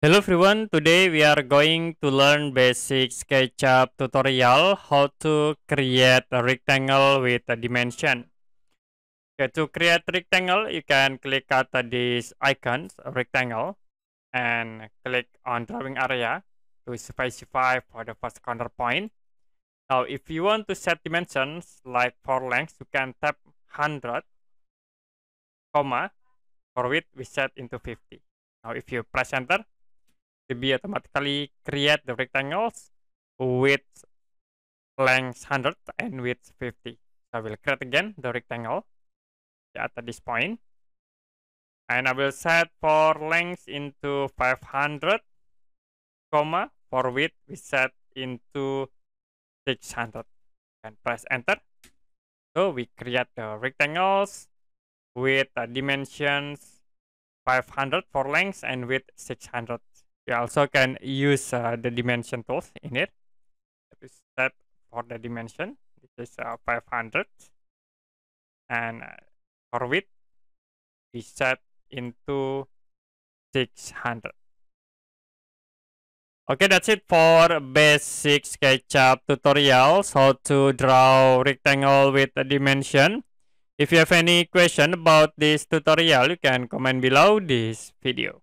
Hello everyone, today we are going to learn basic SketchUp tutorial how to create a rectangle with a dimension. Okay, to create rectangle, you can click at these icons, rectangle, and click on drawing area to specify for the first corner point. Now, if you want to set dimensions like for length, you can tap 100, comma, for width we set into 50. Now, if you press enter, it will be automatically create the rectangles with length 100 and width 50. I will create again the rectangle at this point, and I will set for length into 500, comma, for width we set into 600, and press enter. So we create the rectangles with dimensions 500 for length and width 600. You also can use the dimension tools in it. That is set for the dimension. This is 500, and for width we set into 600. Okay, that's it for basic SketchUp tutorials how to draw rectangle with a dimension. If you have any question about this tutorial, you can comment below this video.